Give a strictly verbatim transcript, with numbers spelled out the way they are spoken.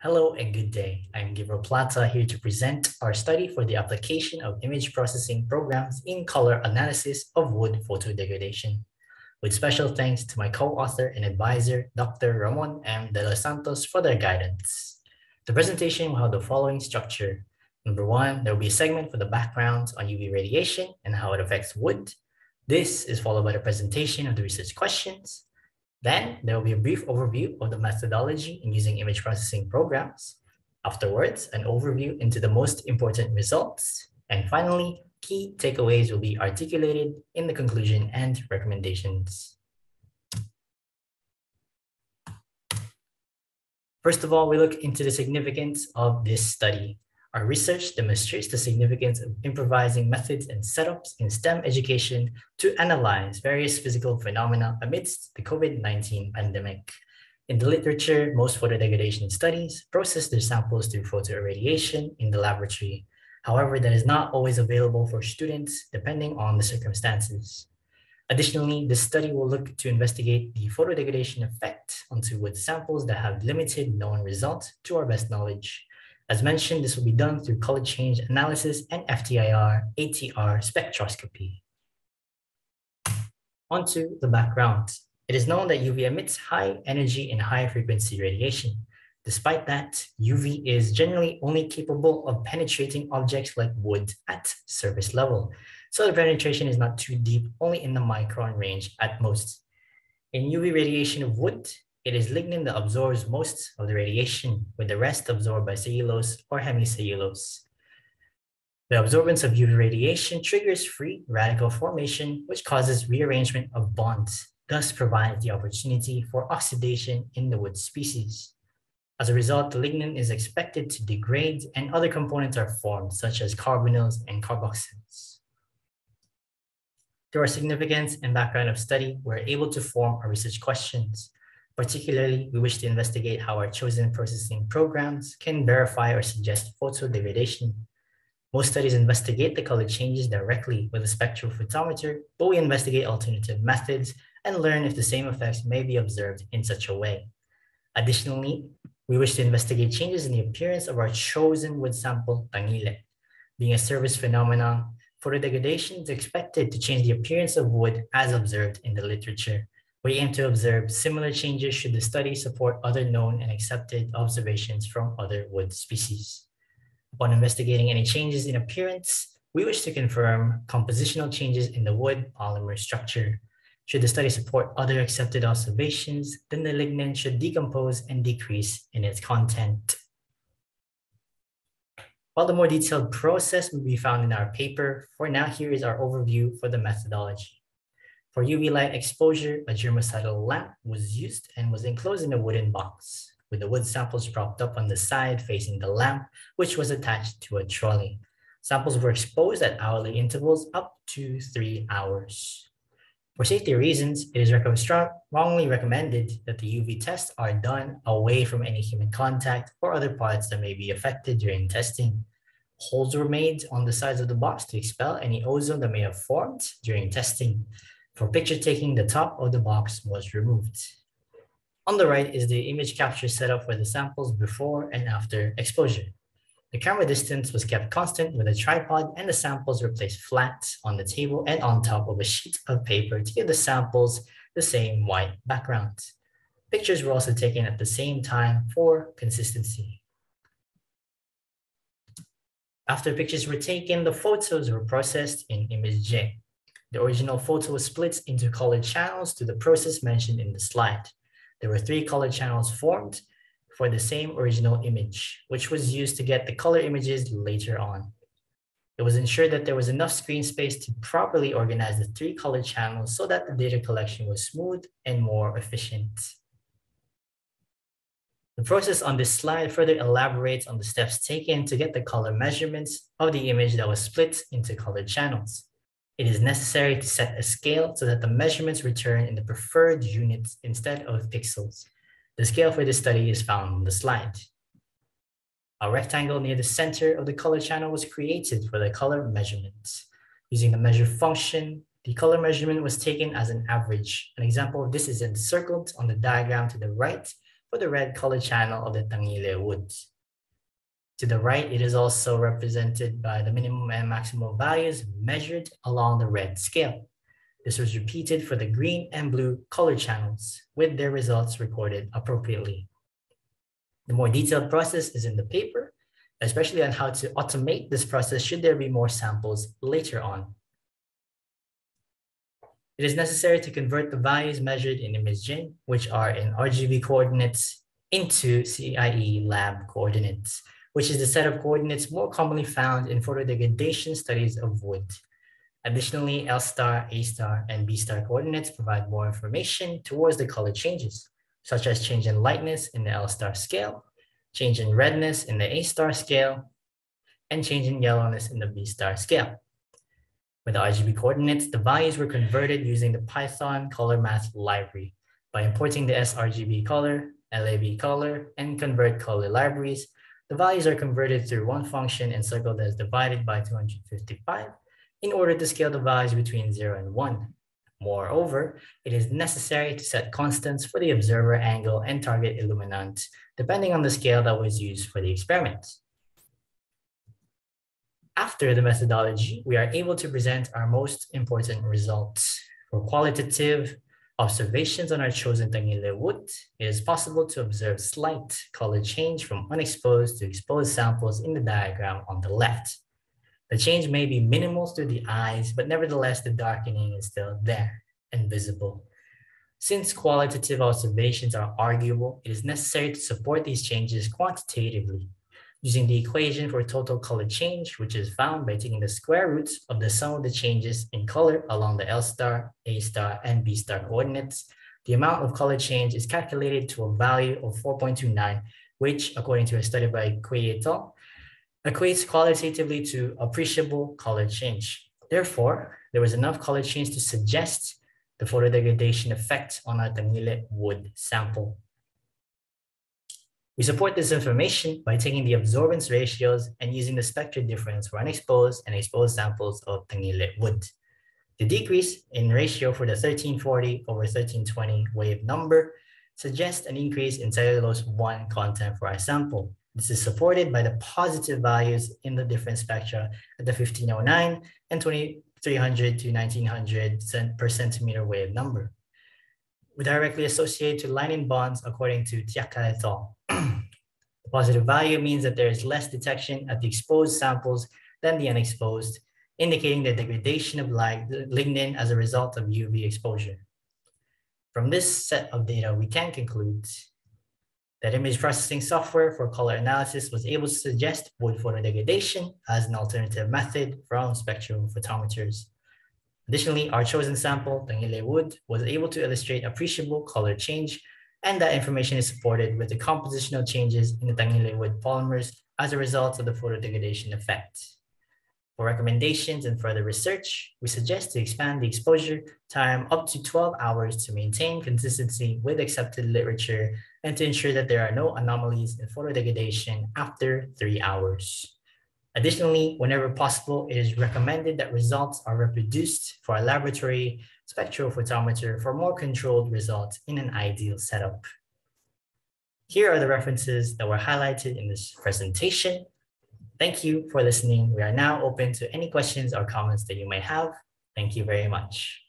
Hello and good day. I'm Gabriel Plata here to present our study for the application of image processing programs in color analysis of wood photodegradation. With special thanks to my co-author and advisor, Doctor Ramon M. de los Santos, for their guidance. The presentation will have the following structure. Number one, there will be a segment for the background on U V radiation and how it affects wood. This is followed by the presentation of the research questions. Then there will be a brief overview of the methodology in using image processing programs. Afterwards, an overview into the most important results. And finally, key takeaways will be articulated in the conclusion and recommendations. First of all, we look into the significance of this study. Our research demonstrates the significance of improvising methods and setups in STEM education to analyze various physical phenomena amidst the COVID nineteen pandemic. In the literature, most photodegradation studies process their samples through photoirradiation in the laboratory. However, that is not always available for students depending on the circumstances. Additionally, this study will look to investigate the photodegradation effect onto wood samples that have limited known results to our best knowledge. As mentioned, this will be done through color change analysis and F T I R A T R spectroscopy. Onto the background. It is known that U V emits high energy and high frequency radiation. Despite that, U V is generally only capable of penetrating objects like wood at surface level. So the penetration is not too deep, only in the micron range at most. In U V radiation of wood, it is lignin that absorbs most of the radiation, with the rest absorbed by cellulose or hemicellulose. The absorbance of U V radiation triggers free radical formation, which causes rearrangement of bonds, thus provides the opportunity for oxidation in the wood species. As a result, the lignin is expected to degrade and other components are formed, such as carbonyls and carboxyls. Through our significance and background of study, we're able to form our research questions. Particularly, we wish to investigate how our chosen processing programs can verify or suggest photodegradation. Most studies investigate the color changes directly with a spectrophotometer, but we investigate alternative methods and learn if the same effects may be observed in such a way. Additionally, we wish to investigate changes in the appearance of our chosen wood sample, tangile. Being a surface phenomenon, photodegradation is expected to change the appearance of wood as observed in the literature. We aim to observe similar changes should the study support other known and accepted observations from other wood species. Upon investigating any changes in appearance, we wish to confirm compositional changes in the wood polymer structure. Should the study support other accepted observations, then the lignin should decompose and decrease in its content. While the more detailed process will be found in our paper, for now here is our overview for the methodology. For U V light exposure, a germicidal lamp was used and was enclosed in a wooden box, with the wood samples propped up on the side facing the lamp, which was attached to a trolley. Samples were exposed at hourly intervals up to three hours. For safety reasons, it is rec- strongly recommended that the U V tests are done away from any human contact or other parts that may be affected during testing. Holes were made on the sides of the box to expel any ozone that may have formed during testing. For picture taking, the top of the box was removed. On the right is the image capture setup for the samples before and after exposure. The camera distance was kept constant with a tripod, and the samples were placed flat on the table and on top of a sheet of paper to give the samples the same white background. Pictures were also taken at the same time for consistency. After pictures were taken, the photos were processed in ImageJ. The original photo was split into color channels to the process mentioned in the slide. There were three color channels formed for the same original image, which was used to get the color images later on. It was ensured that there was enough screen space to properly organize the three color channels so that the data collection was smooth and more efficient. The process on this slide further elaborates on the steps taken to get the color measurements of the image that was split into color channels. It is necessary to set a scale so that the measurements return in the preferred units instead of pixels. The scale for this study is found on the slide. A rectangle near the center of the color channel was created for the color measurements. Using the measure function, the color measurement was taken as an average. An example of this is encircled on the diagram to the right, for the red color channel of the Tangile Woods. To the right, it is also represented by the minimum and maximum values measured along the red scale. This was repeated for the green and blue color channels, with their results recorded appropriately. The more detailed process is in the paper, especially on how to automate this process should there be more samples later on. It is necessary to convert the values measured in ImageJ, which are in R G B coordinates, into C I E lab coordinates, which is the set of coordinates more commonly found in photodegradation studies of wood. Additionally, L star, A star, and B star coordinates provide more information towards the color changes, such as change in lightness in the L star scale, change in redness in the A star scale, and change in yellowness in the B star scale. With the R G B coordinates, the values were converted using the Python color math library by importing the sRGB color, L A B color, and convert color libraries. The values are converted through one function encircled as divided by two hundred fifty-five in order to scale the values between zero and one. Moreover, it is necessary to set constants for the observer angle and target illuminant, depending on the scale that was used for the experiment. After the methodology, we are able to present our most important results. For qualitative observations on our chosen Tangile wood, it is possible to observe slight color change from unexposed to exposed samples in the diagram on the left. The change may be minimal through the eyes, but nevertheless, the darkening is still there and visible. Since qualitative observations are arguable, it is necessary to support these changes quantitatively, using the equation for total color change, which is found by taking the square roots of the sum of the changes in color along the L star, A star, and B star coordinates. The amount of color change is calculated to a value of four point two nine, which, according to a study by Kuito, equates qualitatively to appreciable color change. Therefore, there was enough color change to suggest the photodegradation effect on our Tangile wood sample. We support this information by taking the absorbance ratios and using the spectral difference for unexposed and exposed samples of Tangile wood. The decrease in ratio for the thirteen forty over thirteen twenty wave number suggests an increase in cellulose one content for our sample. This is supported by the positive values in the different spectra at the fifteen oh nine and twenty-three hundred to nineteen hundred per centimeter wave number. We directly associate to lignin bonds according to Tiaka et al. The positive value means that there is less detection at the exposed samples than the unexposed, indicating the degradation of lignin as a result of U V exposure. From this set of data, we can conclude that image processing software for color analysis was able to suggest wood photodegradation as an alternative method from spectral photometers. Additionally, our chosen sample, Tangile wood, was able to illustrate appreciable color change, and that information is supported with the compositional changes in the Tangile wood polymers as a result of the photodegradation effect. For recommendations and further research, we suggest to expand the exposure time up to twelve hours to maintain consistency with accepted literature and to ensure that there are no anomalies in photodegradation after three hours. Additionally, whenever possible, it is recommended that results are reproduced for a laboratory spectral photometer for more controlled results in an ideal setup. Here are the references that were highlighted in this presentation. Thank you for listening. We are now open to any questions or comments that you may have. Thank you very much.